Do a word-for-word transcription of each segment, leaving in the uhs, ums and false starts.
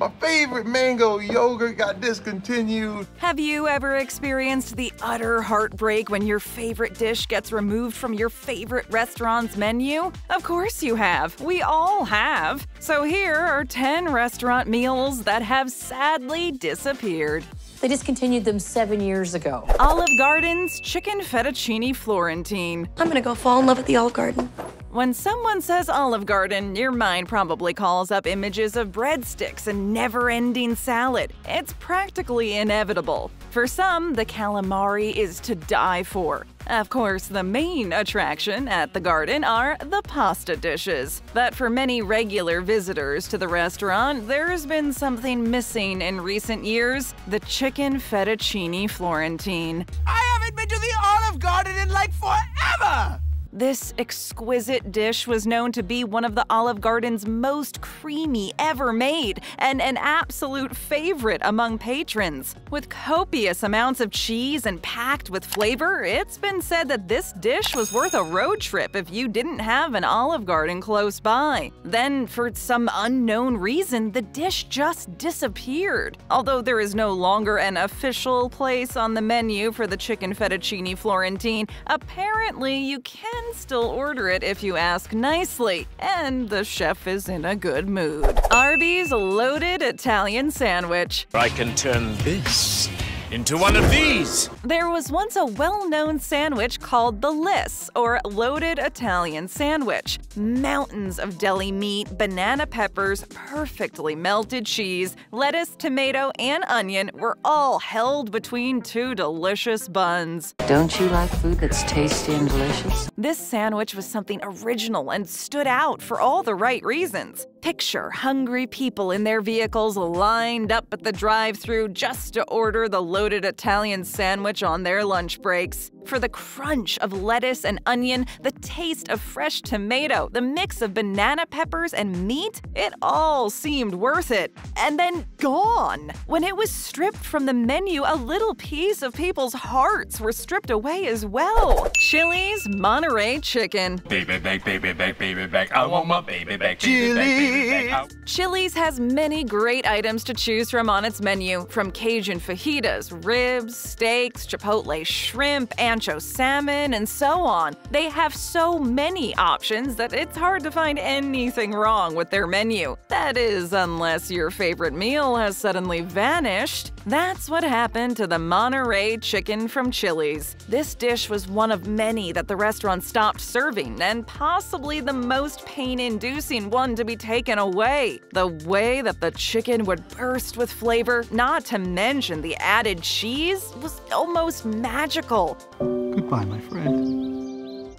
My favorite mango yogurt got discontinued. Have you ever experienced the utter heartbreak when your favorite dish gets removed from your favorite restaurant's menu? Of course you have. We all have. So here are ten restaurant meals that have sadly disappeared. They discontinued them seven years ago. Olive Garden's Chicken Fettuccine Florentine. I'm gonna go fall in love with the Olive Garden. When someone says Olive Garden, your mind probably calls up images of breadsticks and never-ending salad. It's practically inevitable. For some, the calamari is to die for. Of course, the main attraction at the garden are the pasta dishes. But for many regular visitors to the restaurant, there's been something missing in recent years: the Chicken Fettuccine Florentine. I haven't been to the Olive Garden in like forever! This exquisite dish was known to be one of the Olive Garden's most creamy ever made and an absolute favorite among patrons. With copious amounts of cheese and packed with flavor, it's been said that this dish was worth a road trip if you didn't have an Olive Garden close by. Then, for some unknown reason, the dish just disappeared. Although there is no longer an official place on the menu for the Chicken Fettuccine Florentine, apparently you can still order it if you ask nicely, and the chef is in a good mood. Arby's Loaded Italian Sandwich. I can turn this into one of these. There was once a well-known sandwich called the Liss, or Loaded Italian Sandwich. Mountains of deli meat, banana peppers, perfectly melted cheese, lettuce, tomato, and onion were all held between two delicious buns. Don't you like food that's tasty and delicious? This sandwich was something original and stood out for all the right reasons. Picture hungry people in their vehicles lined up at the drive-thru just to order the Loaded Italian Sandwich on their lunch breaks. For the crunch of lettuce and onion, the taste of fresh tomato, the mix of banana peppers and meat, it all seemed worth it. And then gone! When it was stripped from the menu, a little piece of people's hearts were stripped away as well. Chili's Monterey Chicken. Baby back, baby back, baby back. I want my baby back, baby back, baby back. Chili's has many great items to choose from on its menu, from Cajun fajitas, ribs, steaks, Chipotle shrimp, and ancho salmon, and so on. They have so many options that it's hard to find anything wrong with their menu. That is, unless your favorite meal has suddenly vanished. That's what happened to the Monterey Chicken from Chili's. This dish was one of many that the restaurant stopped serving, and possibly the most pain-inducing one to be taken away. The way that the chicken would burst with flavor, not to mention the added cheese, was almost magical. Goodbye, my friend.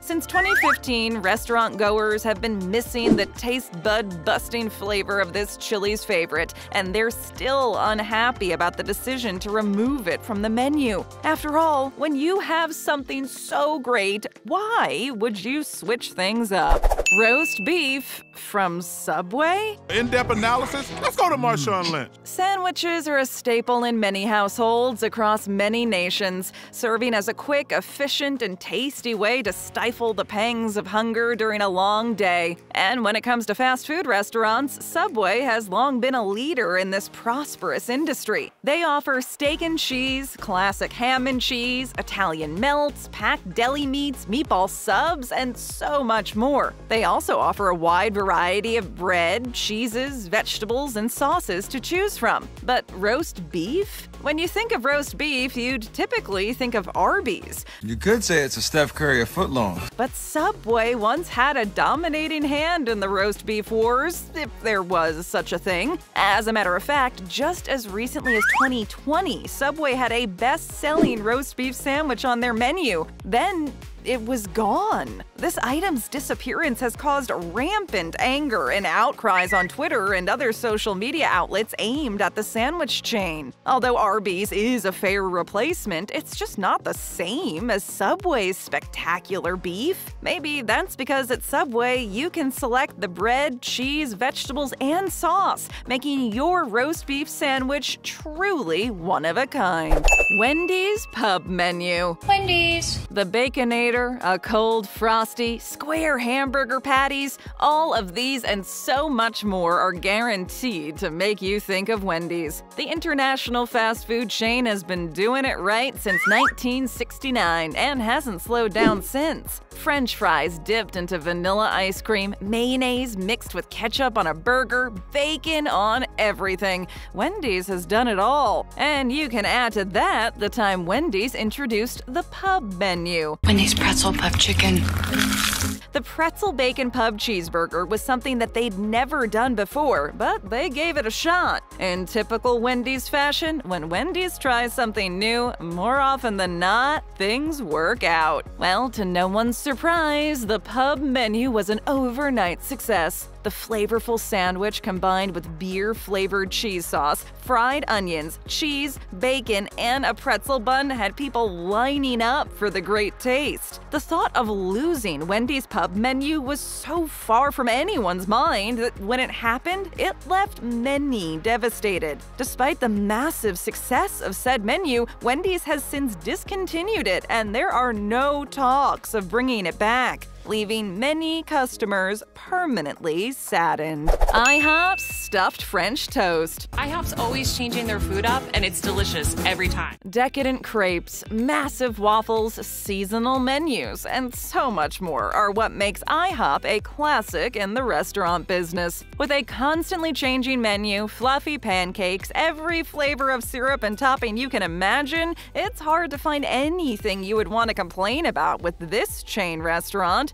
Since twenty fifteen, restaurant goers have been missing the taste bud busting flavor of this Chili's favorite, and they're still unhappy about the decision to remove it from the menu. After all, when you have something so great, why would you switch things up? Roast beef from Subway? In-depth analysis? Let's go to Marshawn Lynch. Sandwiches are a staple in many households across many nations, serving as a quick, efficient, and tasty way to stifle the pangs of hunger during a long day. And when it comes to fast food restaurants, Subway has long been a leader in this prosperous industry. They offer steak and cheese, classic ham and cheese, Italian melts, packed deli meats, meatball subs, and so much more. They They also offer a wide variety of bread, cheeses, vegetables, and sauces to choose from. But roast beef? When you think of roast beef, you'd typically think of Arby's. You could say it's a Steph Curry a foot long. But Subway once had a dominating hand in the roast beef wars, if there was such a thing. As a matter of fact, just as recently as twenty twenty, Subway had a best-selling roast beef sandwich on their menu. Then it was gone. This item's disappearance has caused rampant anger and outcries on Twitter and other social media outlets aimed at the sandwich chain. Although Arby's is a fair replacement, it's just not the same as Subway's spectacular beef. Maybe that's because at Subway, you can select the bread, cheese, vegetables, and sauce, making your roast beef sandwich truly one of a kind. Wendy's Pub Menu. Wendy's. The Baconator later, a cold, frosty, square hamburger patties, all of these and so much more are guaranteed to make you think of Wendy's. The international fast food chain has been doing it right since nineteen sixty-nine and hasn't slowed down since. French fries dipped into vanilla ice cream, mayonnaise mixed with ketchup on a burger, bacon on everything. Wendy's has done it all. And you can add to that the time Wendy's introduced the pub menu. Wendy's pretzel pub chicken. The pretzel bacon pub cheeseburger was something that they'd never done before, but they gave it a shot. In typical Wendy's fashion, when Wendy's tries something new, more often than not, things work out. Well, to no one's surprise, the pub menu was an overnight success. The flavorful sandwich combined with beer-flavored cheese sauce, fried onions, cheese, bacon, and a pretzel bun had people lining up for the great taste. The thought of losing Wendy's pub menu was so far from anyone's mind that when it happened, it left many devastated. Despite the massive success of said menu, Wendy's has since discontinued it, and there are no talks of bringing it back, leaving many customers permanently saddened. IHOP's stuffed French toast. IHOP's always changing their food up, and it's delicious every time. Decadent crepes, massive waffles, seasonal menus, and so much more are what makes IHOP a classic in the restaurant business. With a constantly changing menu, fluffy pancakes, every flavor of syrup and topping you can imagine, it's hard to find anything you would want to complain about with this chain restaurant.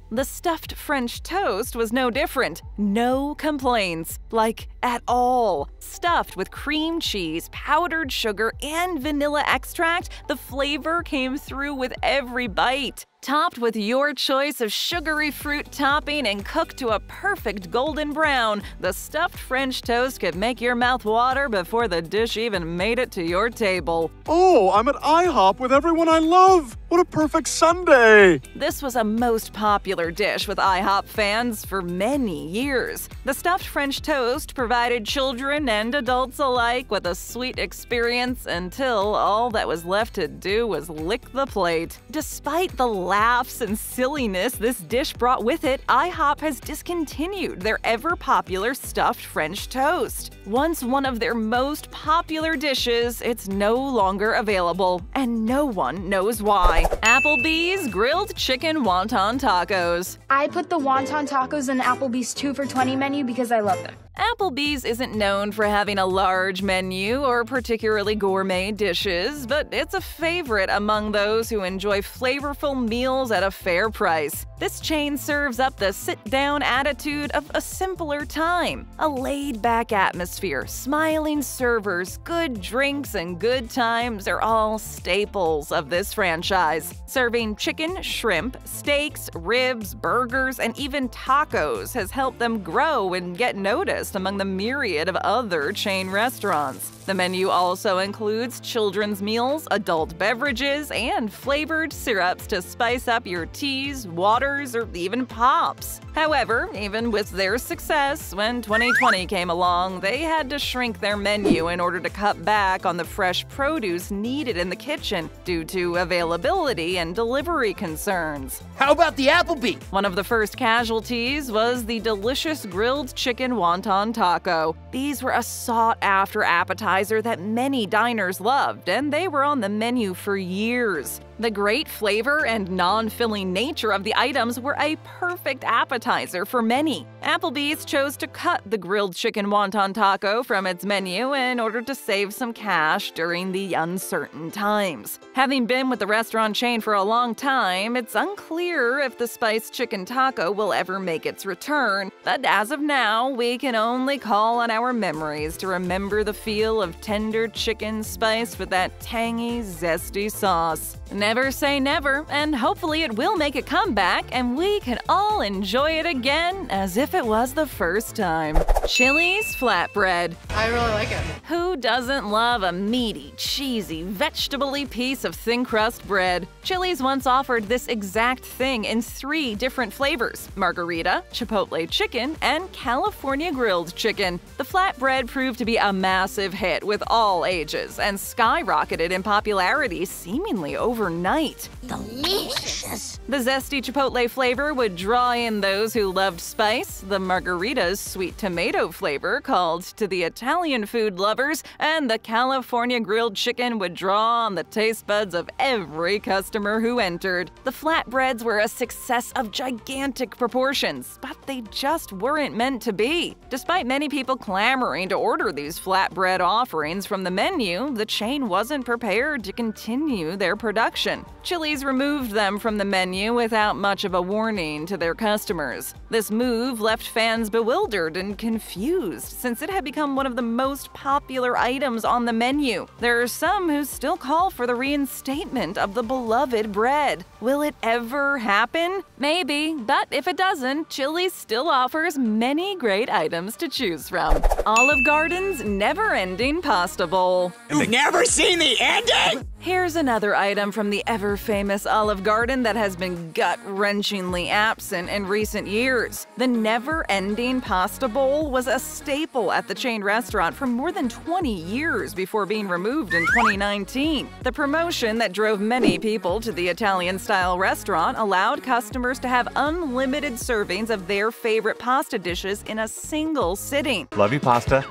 The stuffed French toast was no different. No complaints, like at all. Stuffed with cream cheese, powdered sugar, and vanilla extract, the flavor came through with every bite. Topped with your choice of sugary fruit topping and cooked to a perfect golden brown, the stuffed French toast could make your mouth water before the dish even made it to your table. Oh, I'm at IHOP with everyone I love! What a perfect Sunday! This was a most popular dish with IHOP fans for many years. The stuffed French toast provided children and adults alike with a sweet experience until all that was left to do was lick the plate. Despite the laughs and silliness this dish brought with it, IHOP has discontinued their ever-popular stuffed French toast. Once one of their most popular dishes, it's no longer available, and no one knows why. Applebee's grilled chicken wonton tacos. I put the wonton tacos in the Applebee's two for twenty menu because I love them. Applebee's isn't known for having a large menu or particularly gourmet dishes, but it's a favorite among those who enjoy flavorful meals at a fair price. This chain serves up the sit-down attitude of a simpler time. A laid-back atmosphere, smiling servers, good drinks, and good times are all staples of this franchise. Serving chicken, shrimp, steaks, ribs, burgers, and even tacos has helped them grow and get noticed among the myriad of other chain restaurants. The menu also includes children's meals, adult beverages, and flavored syrups to spice up your teas, waters, or even pops. However, even with their success, when twenty twenty came along, they had to shrink their menu in order to cut back on the fresh produce needed in the kitchen due to availability and delivery concerns. How about the Applebee? One of the first casualties was the delicious grilled chicken wonton taco. These were a sought-after appetizer that many diners loved, and they were on the menu for years. The great flavor and non-filling nature of the items were a perfect appetizer for many. Applebee's chose to cut the grilled chicken wonton taco from its menu in order to save some cash during the uncertain times. Having been with the restaurant chain for a long time, it's unclear if the spiced chicken taco will ever make its return, but as of now, we can only call on our memories to remember the feel of tender chicken spiced with that tangy, zesty sauce. Never say never, and hopefully it will make a comeback and we can all enjoy it again as if it was the first time. Chili's flatbread. I really like it. Who doesn't love a meaty, cheesy, vegetable-y piece of thin crust bread? Chili's once offered this exact thing in three different flavors: margarita, chipotle chicken, and California grilled chicken. The flatbread proved to be a massive hit with all ages and skyrocketed in popularity seemingly overnight. overnight. Delicious! The zesty chipotle flavor would draw in those who loved spice, the margarita's sweet tomato flavor called to the Italian food lovers, and the California grilled chicken would draw on the taste buds of every customer who entered. The flatbreads were a success of gigantic proportions, but they just weren't meant to be. Despite many people clamoring to order these flatbread offerings from the menu, the chain wasn't prepared to continue their production. Chili's removed them from the menu without much of a warning to their customers. This move left fans bewildered and confused, since it had become one of the most popular items on the menu. There are some who still call for the reinstatement of the beloved bread. Will it ever happen? Maybe, but if it doesn't, Chili's still offers many great items to choose from. Olive Garden's never-ending pasta bowl. You've never seen the ending? Here's another item from the ever-famous Olive Garden that has been gut-wrenchingly absent in recent years. The never-ending pasta bowl was a staple at the chain restaurant for more than twenty years before being removed in twenty nineteen. The promotion that drove many people to the Italian-style restaurant allowed customers to have unlimited servings of their favorite pasta dishes in a single sitting. Love you, pasta.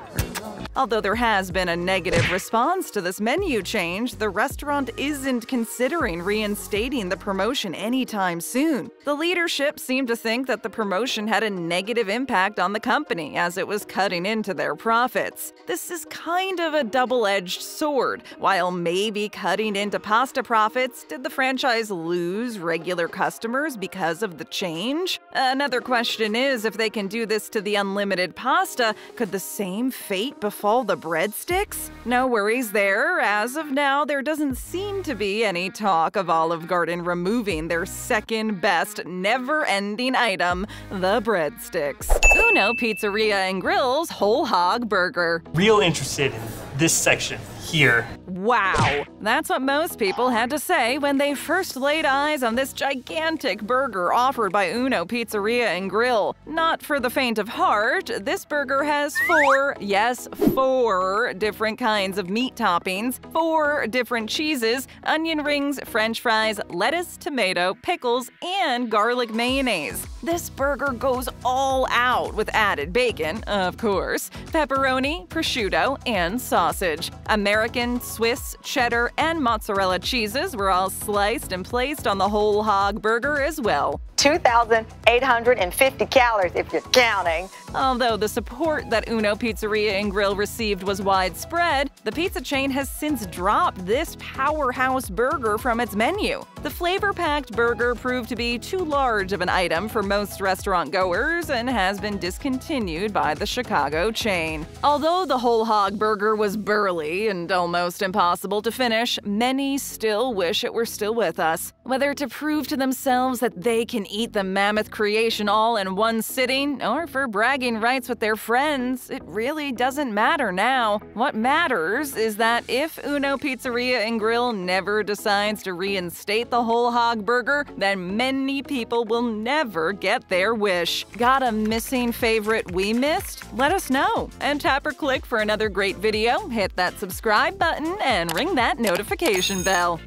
Although there has been a negative response to this menu change, the restaurant isn't considering reinstating the promotion anytime soon. The leadership seemed to think that the promotion had a negative impact on the company as it was cutting into their profits. This is kind of a double-edged sword. While maybe cutting into pasta profits, did the franchise lose regular customers because of the change? Another question is, if they can do this to the unlimited pasta, could the same fate befall Fall the breadsticks? No worries there. As of now, there doesn't seem to be any talk of Olive Garden removing their second best never-ending item, the breadsticks. Uno Pizzeria and Grill's whole hog burger. Real interested in this section here. Wow, that's what most people had to say when they first laid eyes on this gigantic burger offered by Uno Pizzeria and Grill. Not for the faint of heart, this burger has four, yes, four different kinds of meat toppings, four different cheeses, onion rings, french fries, lettuce, tomato, pickles, and garlic mayonnaise. This burger goes all out with added bacon, of course, pepperoni, prosciutto, and sausage. American, Swiss, cheddar, and mozzarella cheeses were all sliced and placed on the whole hog burger as well. two thousand eight hundred fifty calories if you're counting. Although the support that Uno Pizzeria and Grill received was widespread, the pizza chain has since dropped this powerhouse burger from its menu. The flavor-packed burger proved to be too large of an item for most restaurant goers and has been discontinued by the Chicago chain. Although the whole hog burger was burly and almost impossible to finish, many still wish it were still with us. Whether to prove to themselves that they can eat the mammoth creation all in one sitting, or for bragging rights with their friends, it really doesn't matter now. What matters is that if Uno Pizzeria and Grill never decides to reinstate the whole hog burger, then many people will never get their wish. Got a missing favorite we missed? Let us know! And tap or click for another great video, hit that subscribe button, and ring that notification bell.